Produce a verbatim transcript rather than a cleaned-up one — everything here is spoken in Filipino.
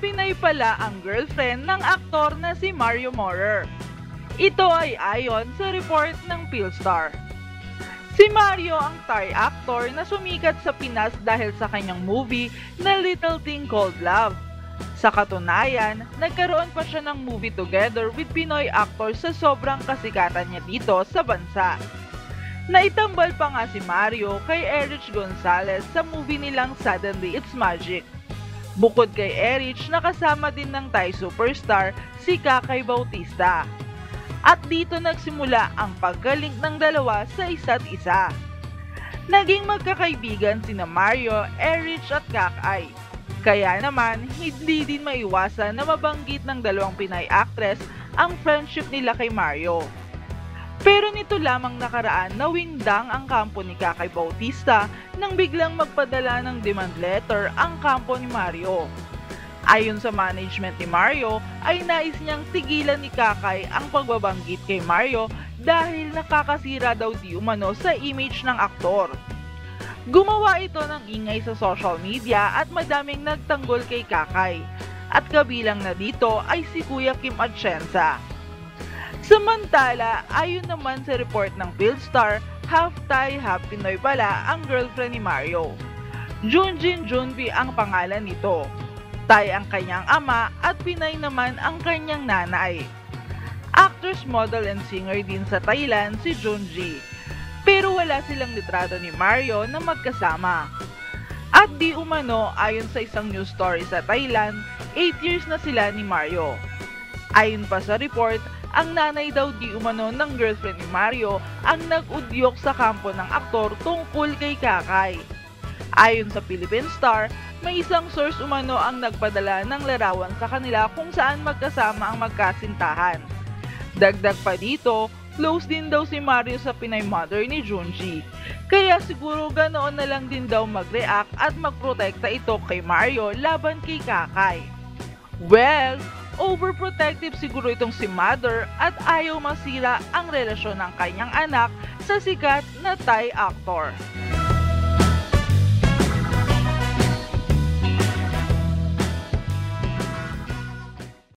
Pinay pala ang girlfriend ng aktor na si Mario Maurer. Ito ay ayon sa report ng Philippine Star. Si Mario ang Thai actor na sumikat sa Pinas dahil sa kanyang movie na Little Thing Called Love. Sa katunayan, nagkaroon pa siya ng movie together with Pinoy actor sa sobrang kasikatan niya dito sa bansa. Naitambal pa nga si Mario kay Erich Gonzalez sa movie nilang Suddenly It's Magic. Bukod kay Erich, nakasama din ng Thai superstar si Kakai Bautista. At dito nagsimula ang pagkalink ng dalawa sa isa't isa. Naging magkakaibigan sina Mario, Erich at Kakai. Kaya naman, hindi din maiwasan na mabanggit ng dalawang Pinay actress ang friendship nila kay Mario. Pero nito lamang nakaraan na windang ang kampo ni Kakai Bautista nang biglang magpadala ng demand letter ang kampo ni Mario. Ayon sa management ni Mario, ay nais niyang tigilan ni Kakai ang pagbabanggit kay Mario dahil nakakasira daw di umano sa image ng aktor. Gumawa ito ng ingay sa social media at madaming nagtanggol kay Kakai. At kabilang na dito ay si Kuya Kim Atienza. Samantala, ayon naman sa report ng Philstar, half Thai, half Pinoy pala ang girlfriend ni Mario. Junjin Junbi ang pangalan nito. Thai ang kanyang ama at Pinay naman ang kanyang nanay. Actress, model, and singer din sa Thailand si Junji. Pero wala silang litrato ni Mario na magkasama. At di umano, ayon sa isang news story sa Thailand, eight years na sila ni Mario. Ayon pa sa report, ang nanay daw di umano ng girlfriend ni Mario ang nag-udyok sa kampo ng aktor tungkol kay Kakai. Ayon sa Philippine Star, may isang source umano ang nagpadala ng larawan sa kanila kung saan magkasama ang magkasintahan. Dagdag pa dito, close din daw si Mario sa Pinay mother ni Junji. Kaya siguro ganoon na lang din daw mag-react at magprotekta ito kay Mario laban kay Kakai. Well, overprotective siguro itong si mother at ayaw masira ang relasyon ng kanyang anak sa sikat na Thai actor.